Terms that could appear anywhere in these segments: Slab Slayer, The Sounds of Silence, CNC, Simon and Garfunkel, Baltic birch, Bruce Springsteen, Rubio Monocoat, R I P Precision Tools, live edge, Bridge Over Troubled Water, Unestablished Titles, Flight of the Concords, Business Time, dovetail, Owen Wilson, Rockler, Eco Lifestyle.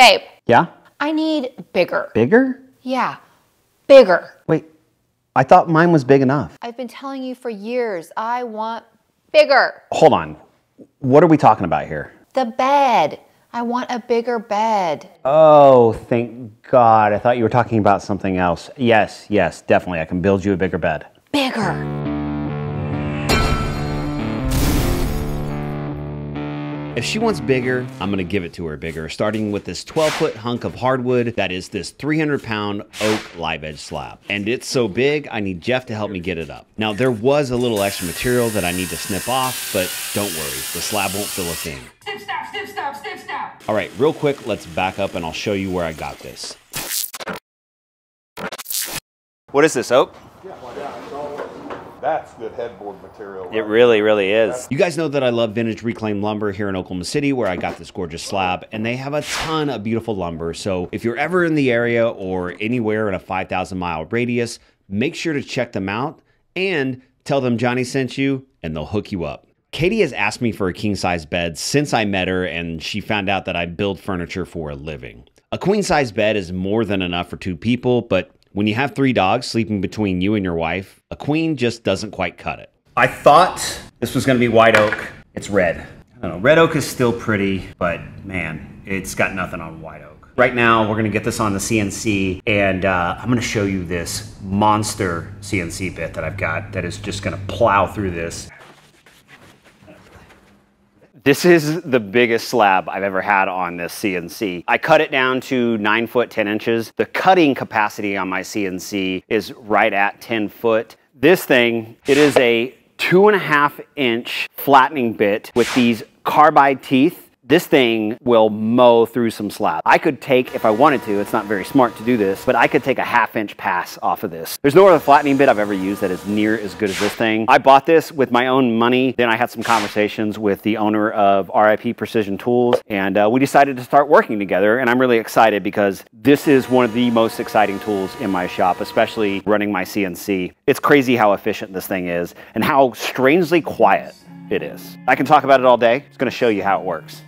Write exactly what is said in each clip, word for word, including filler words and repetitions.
Babe. Yeah? I need bigger. Bigger? Yeah, bigger. Wait, I thought mine was big enough. I've been telling you for years, I want bigger. Hold on, what are we talking about here? The bed. I want a bigger bed. Oh, thank God. I thought you were talking about something else. Yes, yes, definitely. I can build you a bigger bed. Bigger. If she wants bigger, I'm gonna give it to her bigger, starting with this twelve foot hunk of hardwood that is this three hundred pound oak live edge slab. And it's so big, I need Jeff to help me get it up. Now, there was a little extra material that I need to snip off, but don't worry, the slab won't fill a thing. Snip, snap, snip, snap, snip, snap. All right, real quick, let's back up and I'll show you where I got this. What is this, oak? Yeah, that's good headboard material. Right? It really, really is. You guys know that I love vintage reclaimed lumber here in Oklahoma City, where I got this gorgeous slab, and they have a ton of beautiful lumber. So if you're ever in the area or anywhere in a five thousand mile radius, make sure to check them out and tell them Johnny sent you, and they'll hook you up. Katie has asked me for a king size bed since I met her, and she found out that I build furniture for a living. A queen size bed is more than enough for two people, but when you have three dogs sleeping between you and your wife, a queen just doesn't quite cut it. I thought this was gonna be white oak. It's red. I don't know, red oak is still pretty, but man, it's got nothing on white oak. Right now, we're gonna get this on the C N C, and uh, I'm gonna show you this monster C N C bit that I've got that is just gonna plow through this. This is the biggest slab I've ever had on this C N C. I cut it down to nine foot ten inches. The cutting capacity on my C N C is right at ten foot. This thing, it is a two and a half inch flattening bit with these carbide teeth. This thing will mow through some slab. I could take, if I wanted to, it's not very smart to do this, but I could take a half inch pass off of this. There's no other flattening bit I've ever used that is near as good as this thing. I bought this with my own money. Then I had some conversations with the owner of R I P Precision Tools, and uh, we decided to start working together. And I'm really excited because this is one of the most exciting tools in my shop, especially running my C N C. It's crazy how efficient this thing is and how strangely quiet it is. I can talk about it all day. It's gonna show you how it works.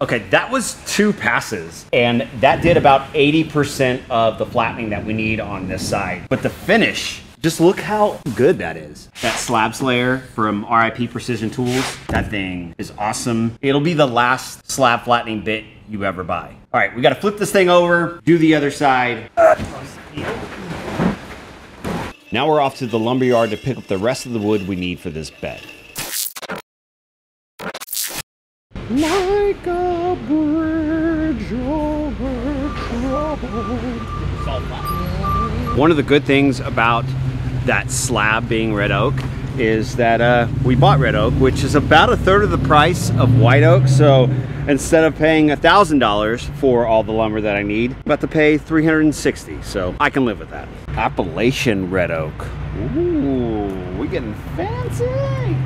Okay, that was two passes, and that did about eighty percent of the flattening that we need on this side. But the finish, just look how good that is. That Slab Slayer from R I P Precision Tools, that thing is awesome. It'll be the last slab flattening bit you ever buy. All right, we gotta flip this thing over, do the other side. Now we're off to the lumber yard to pick up the rest of the wood we need for this bed. Like a bridge over troubled water. One of the good things about that slab being red oak is that uh, we bought red oak, which is about a third of the price of white oak. So instead of paying one thousand dollars for all the lumber that I need, I'm about to pay three hundred sixty dollars. So I can live with that. Appalachian red oak. Ooh, we're getting fancy.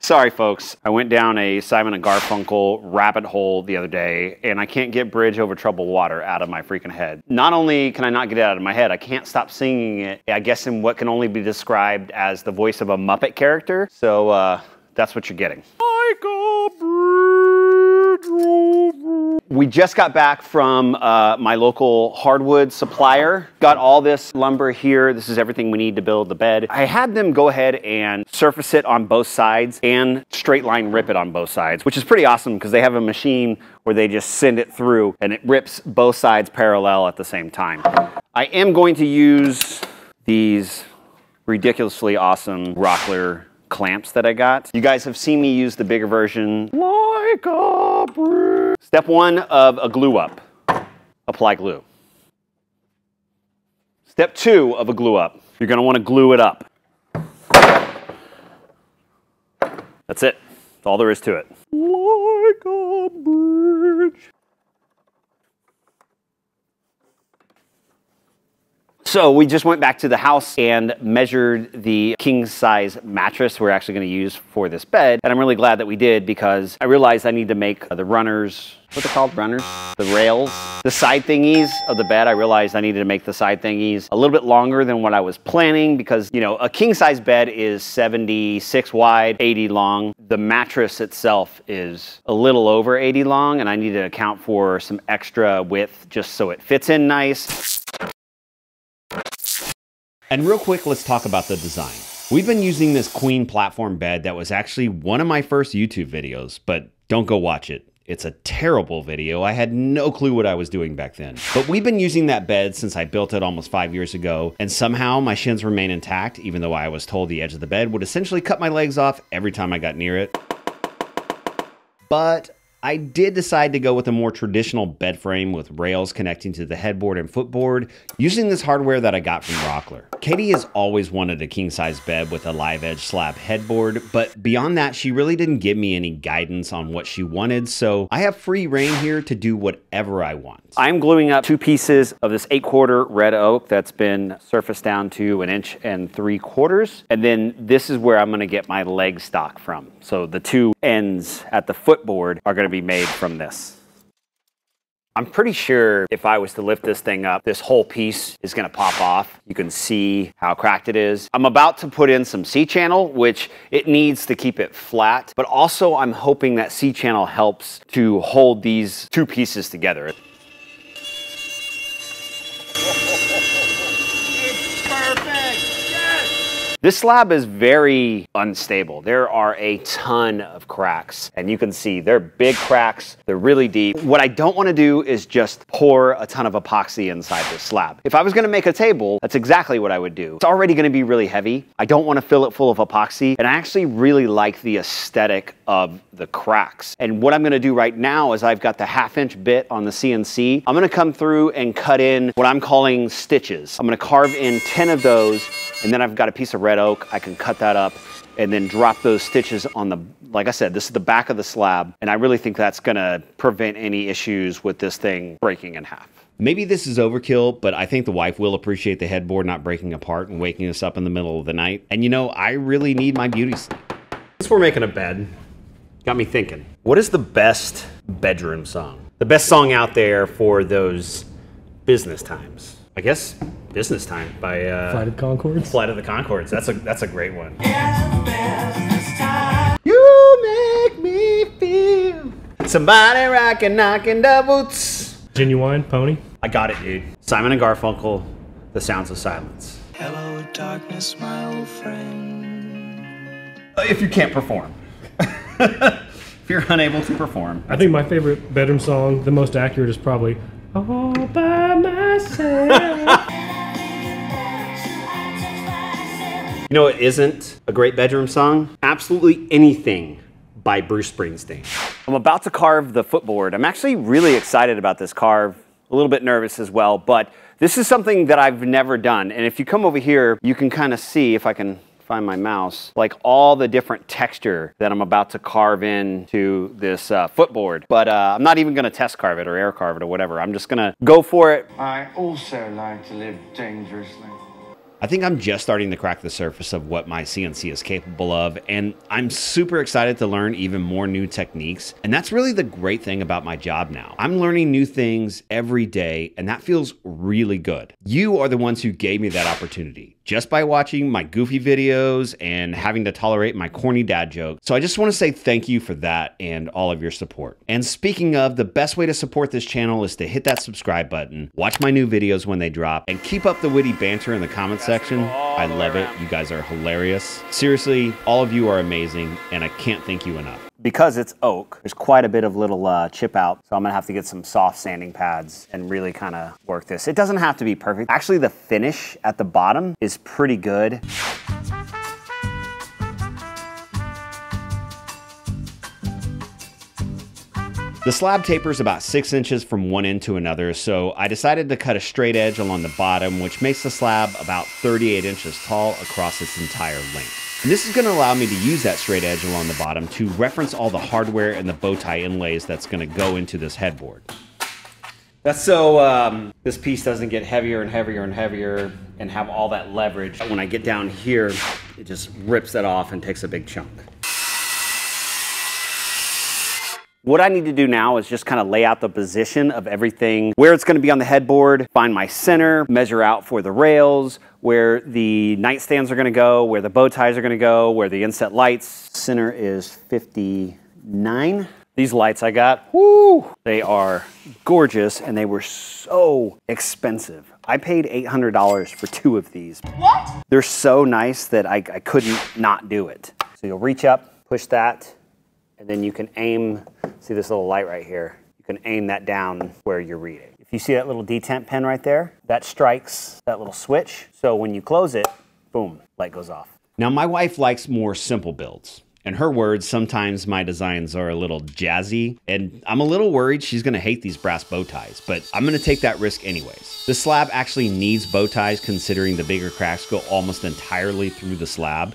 Sorry folks, I went down a Simon and Garfunkel rabbit hole the other day, and I can't get Bridge Over Troubled Water out of my freaking head. Not only can I not get it out of my head, I can't stop singing it, I guess in what can only be described as the voice of a Muppet character. So uh, that's what you're getting. Like a bridge over. We just got back from uh, my local hardwood supplier. Got all this lumber here. This is everything we need to build the bed. I had them go ahead and surface it on both sides and straight line rip it on both sides, which is pretty awesome because they have a machine where they just send it through and it rips both sides parallel at the same time. I am going to use these ridiculously awesome Rockler clamps that I got. You guys have seen me use the bigger version. Like a brick. Step one of a glue up, apply glue. Step two of a glue up, you're gonna wanna glue it up. That's it. That's all there is to it. Like a bridge. So we just went back to the house and measured the king size mattress we're actually going to use for this bed. And I'm really glad that we did, because I realized I need to make the runners, what are they called, runners? The rails, the side thingies of the bed. I realized I needed to make the side thingies a little bit longer than what I was planning, because, you know, a king size bed is seventy-six wide, eighty long. The mattress itself is a little over eighty long, and I need to account for some extra width just so it fits in nice. And real quick, let's talk about the design. We've been using this queen platform bed that was actually one of my first YouTube videos, but don't go watch it. It's a terrible video. I had no clue what I was doing back then. But we've been using that bed since I built it almost five years ago, and somehow my shins remain intact, even though I was told the edge of the bed would essentially cut my legs off every time I got near it. But I did decide to go with a more traditional bed frame with rails connecting to the headboard and footboard, using this hardware that I got from Rockler. Katie has always wanted a king-size bed with a live edge slab headboard, but beyond that, she really didn't give me any guidance on what she wanted, so I have free rein here to do whatever I want. I'm gluing up two pieces of this eight-quarter red oak that's been surfaced down to an inch and three quarters, and then this is where I'm gonna get my leg stock from. So the two ends at the footboard are gonna be made from this. I'm pretty sure if I was to lift this thing up, this whole piece is gonna pop off. You can see how cracked it is. I'm about to put in some C-channel, which it needs to keep it flat, but also I'm hoping that C-channel helps to hold these two pieces together. This slab is very unstable. There are a ton of cracks, and you can see they're big cracks, they're really deep. What I don't wanna do is just pour a ton of epoxy inside this slab. If I was gonna make a table, that's exactly what I would do. It's already gonna be really heavy. I don't wanna fill it full of epoxy, and I actually really like the aesthetic of the cracks. And what I'm gonna do right now is I've got the half inch bit on the C N C. I'm gonna come through and cut in what I'm calling stitches. I'm gonna carve in ten of those, and then I've got a piece of red oak. I can cut that up and then drop those stitches on the, like I said, this is the back of the slab, and I really think that's gonna prevent any issues with this thing breaking in half. Maybe this is overkill, but I think the wife will appreciate the headboard not breaking apart and waking us up in the middle of the night. And you know, I really need my beauty sleep. Since we're making a bed, got me thinking, what is the best bedroom song? The best song out there for those business times? I guess Business Time by uh, Flight of the Concords. Flight of the Concords. That's a that's a great one. You make me feel somebody rockin' knockin' doubles. Genuine Pony. I got it, dude. Simon and Garfunkel, The Sounds of Silence. Hello, darkness, my old friend. If you can't perform. If you're unable to perform. I think my favorite bedroom song, the most accurate, is probably All By Myself. You know it isn't a great bedroom song? Absolutely Anything by Bruce Springsteen. I'm about to carve the footboard. I'm actually really excited about this carve. A little bit nervous as well, but this is something that I've never done. And if you come over here, you can kind of see, if I can find my mouse, like all the different texture that I'm about to carve into this uh, footboard. But uh, I'm not even gonna test carve it or air carve it or whatever. I'm just gonna go for it. I also like to live dangerously. I think I'm just starting to crack the surface of what my C N C is capable of, and I'm super excited to learn even more new techniques. And that's really the great thing about my job now. I'm learning new things every day, and that feels really good. You are the ones who gave me that opportunity, just by watching my goofy videos and having to tolerate my corny dad jokes. So I just wanna say thank you for that and all of your support. And speaking of, the best way to support this channel is to hit that subscribe button, watch my new videos when they drop, and keep up the witty banter in the comments section. I love it, you guys are hilarious. Seriously, all of you are amazing, and I can't thank you enough. Because it's oak, there's quite a bit of little uh, chip out, so I'm gonna have to get some soft sanding pads and really kind of work this. It doesn't have to be perfect. Actually, the finish at the bottom is pretty good. The slab tapers about six inches from one end to another, so I decided to cut a straight edge along the bottom, which makes the slab about thirty-eight inches tall across its entire length. And this is gonna allow me to use that straight edge along the bottom to reference all the hardware and the bow tie inlays that's gonna go into this headboard. That's so um, this piece doesn't get heavier and heavier and heavier and have all that leverage. When I get down here, it just rips that off and takes a big chunk. What I need to do now is just kind of lay out the position of everything, where it's going to be on the headboard, find my center, measure out for the rails, where the nightstands are going to go, where the bow ties are going to go, where the inset lights. Center is fifty-nine. These lights I got, woo, they are gorgeous and they were so expensive. I paid eight hundred dollars for two of these. What? They're so nice that I, I couldn't not do it. So you'll reach up, push that, and then you can aim, see this little light right here? You can aim that down where you're reading. If you see that little detent pin right there, that strikes that little switch. So when you close it, boom, light goes off. Now my wife likes more simple builds. In her words, sometimes my designs are a little jazzy, and I'm a little worried she's gonna hate these brass bow ties, but I'm gonna take that risk anyways. The slab actually needs bow ties considering the bigger cracks go almost entirely through the slab,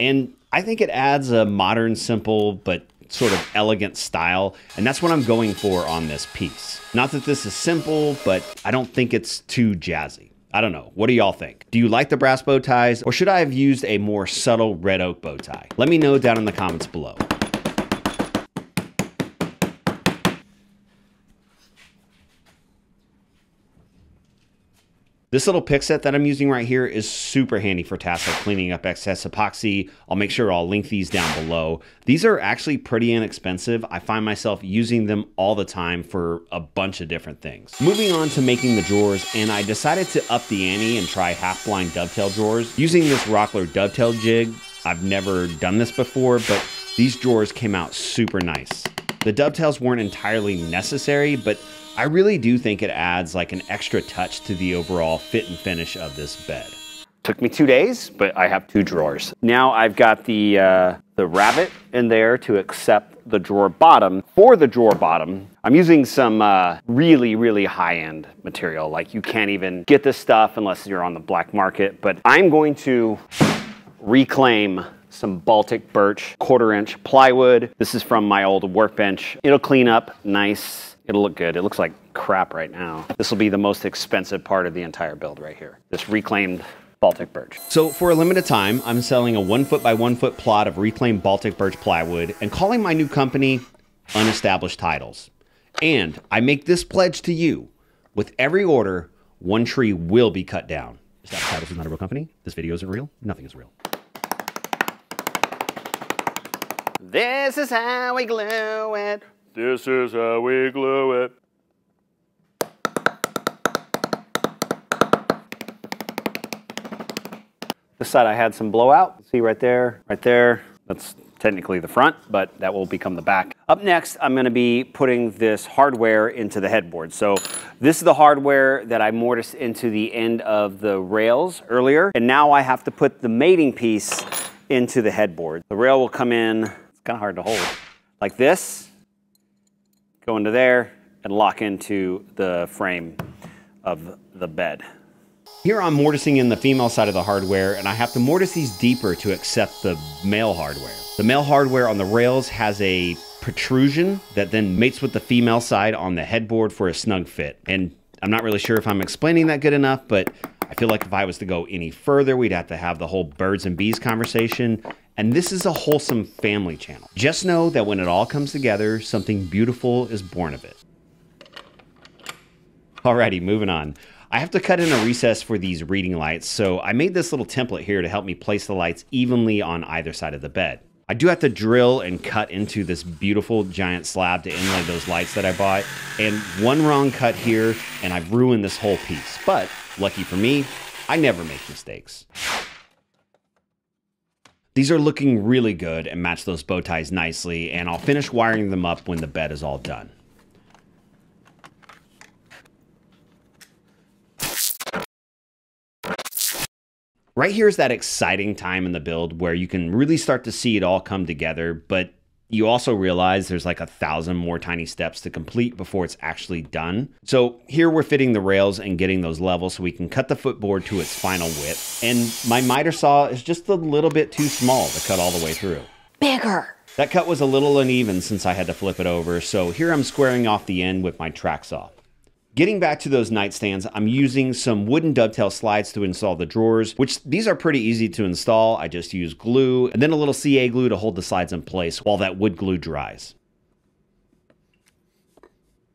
and I think it adds a modern, simple, but sort of elegant style, and that's what I'm going for on this piece. Not that this is simple, but I don't think it's too jazzy. I don't know. What do y'all think? Do you like the brass bow ties, or should I have used a more subtle red oak bow tie? Let me know down in the comments below. This little pick set that I'm using right here is super handy for tasks like cleaning up excess epoxy. I'll make sure I'll link these down below. These are actually pretty inexpensive. I find myself using them all the time for a bunch of different things. Moving on to making the drawers, and I decided to up the ante and try half-blind dovetail drawers. Using this Rockler dovetail jig, I've never done this before, but these drawers came out super nice. The dovetails weren't entirely necessary, but I really do think it adds like an extra touch to the overall fit and finish of this bed. Took me two days, but I have two drawers. Now I've got the, uh, the rabbet in there to accept the drawer bottom. For the drawer bottom, I'm using some uh, really, really high-end material. Like you can't even get this stuff unless you're on the black market, but I'm going to reclaim some Baltic birch quarter inch plywood. This is from my old workbench. It'll clean up nice. It'll look good. It looks like crap right now. This will be the most expensive part of the entire build right here. This reclaimed Baltic birch. So for a limited time, I'm selling a one foot by one foot plot of reclaimed Baltic birch plywood and calling my new company Unestablished Titles. And I make this pledge to you. With every order, one tree will be cut down. Unestablished Titles is not a real company. This video isn't real. Nothing is real. This is how we glue it. This is how we glue it. This side I had some blowout. See right there, right there. That's technically the front, but that will become the back. Up next, I'm gonna be putting this hardware into the headboard. So this is the hardware that I mortised into the end of the rails earlier. And now I have to put the mating piece into the headboard. The rail will come in, it's kind of hard to hold, like this. Go into there and lock into the frame of the bed. Here I'm mortising in the female side of the hardware, and I have to mortise these deeper to accept the male hardware. The male hardware on the rails has a protrusion that then mates with the female side on the headboard for a snug fit. And I'm not really sure if I'm explaining that good enough, but I feel like if I was to go any further, we'd have to have the whole birds and bees conversation. And this is a wholesome family channel. Just know that when it all comes together, something beautiful is born of it. Alrighty, moving on. I have to cut in a recess for these reading lights, so I made this little template here to help me place the lights evenly on either side of the bed. I do have to drill and cut into this beautiful giant slab to inlay those lights that I bought, and one wrong cut here, and I've ruined this whole piece. But lucky for me, I never make mistakes. These are looking really good and match those bow ties nicely, and I'll finish wiring them up when the bed is all done. Right here is that exciting time in the build where you can really start to see it all come together, but you also realize there's like a thousand more tiny steps to complete before it's actually done. So here we're fitting the rails and getting those level so we can cut the footboard to its final width. And my miter saw is just a little bit too small to cut all the way through. Bigger. That cut was a little uneven since I had to flip it over. So here I'm squaring off the end with my track saw. Getting back to those nightstands, I'm using some wooden dovetail slides to install the drawers, which these are pretty easy to install. I just use glue and then a little C A glue to hold the slides in place while that wood glue dries.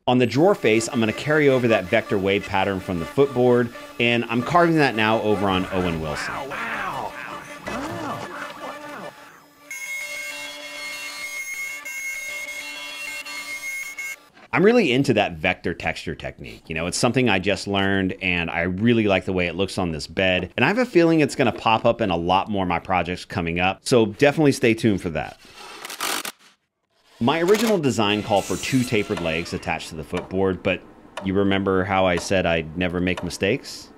On the drawer face, I'm gonna carry over that vector wave pattern from the footboard, and I'm carving that now over on Owen Wilson. Wow, wow. I'm really into that vector texture technique. You know, it's something I just learned and I really like the way it looks on this bed. And I have a feeling it's gonna pop up in a lot more of my projects coming up. So definitely stay tuned for that. My original design called for two tapered legs attached to the footboard, but you remember how I said I'd never make mistakes?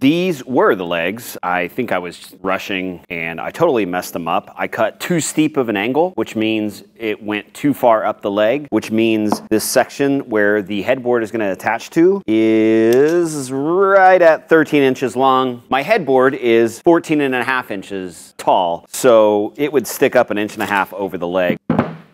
These were the legs. I think I was rushing and I totally messed them up. I cut too steep of an angle, which means it went too far up the leg, which means this section where the headboard is gonna attach to is right at thirteen inches long. My headboard is fourteen and a half inches tall, so it would stick up an inch and a half over the leg.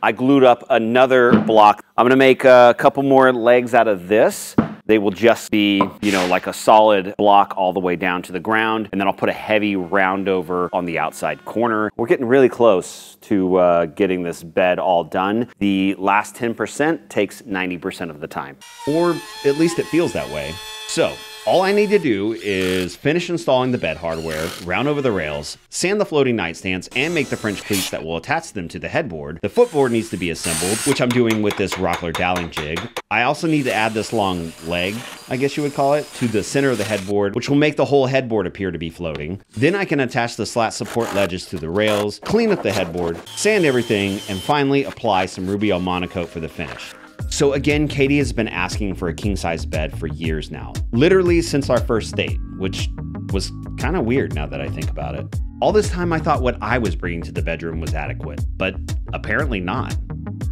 I glued up another block. I'm gonna make a couple more legs out of this. They will just be, you know, like a solid block all the way down to the ground. And then I'll put a heavy round over on the outside corner. We're getting really close to uh, getting this bed all done. The last ten percent takes ninety percent of the time. Or at least it feels that way. So all I need to do is finish installing the bed hardware, round over the rails, sand the floating nightstands, and make the French cleats that will attach them to the headboard. The footboard needs to be assembled, which I'm doing with this Rockler doweling jig. I also need to add this long leg, I guess you would call it, to the center of the headboard, which will make the whole headboard appear to be floating. Then I can attach the slat support ledges to the rails, clean up the headboard, sand everything, and finally apply some Rubio Monocoat for the finish. So again, Katie has been asking for a king-size bed for years now, literally since our first date, which was kind of weird now that I think about it. All this time I thought what I was bringing to the bedroom was adequate, but apparently not.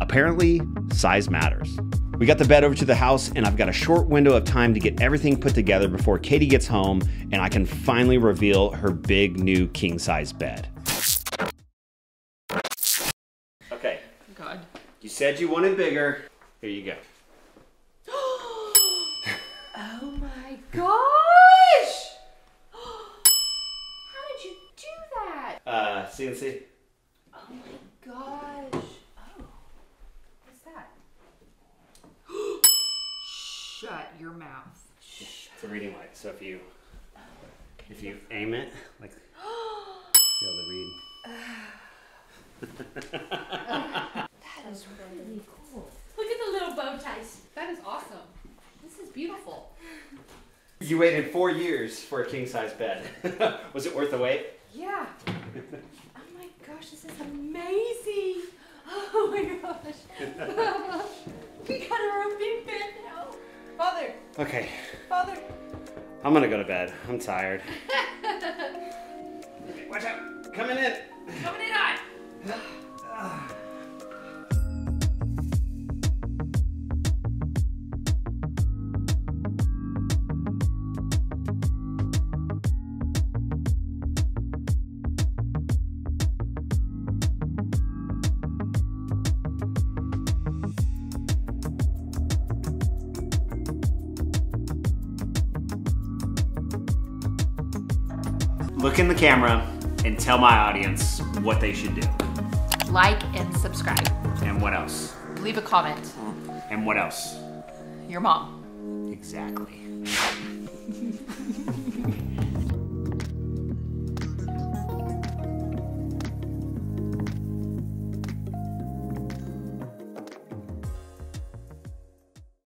Apparently, size matters. We got the bed over to the house and I've got a short window of time to get everything put together before Katie gets home and I can finally reveal her big new king-size bed. Okay. God. You said you wanted bigger. Here you go. Oh my gosh! How did you do that? Uh, C N C. Oh my gosh. Oh, what's that? Shut your mouth. Shut. It's a reading light, so if you, oh, if you aim it, like, you'll be able to read. That is really cool. Look at the little bow ties. That is awesome. This is beautiful. You waited four years for a king-size bed. Was it worth the wait? Yeah. Oh my gosh, this is amazing. Oh my gosh. We got our own big bed now. Father. Okay. Father. I'm gonna go to bed. I'm tired. Okay, watch out. Coming in. Coming in hot. Look in the camera and tell my audience what they should do. Like and subscribe. And what else? Leave a comment. And what else? Your mom. Exactly.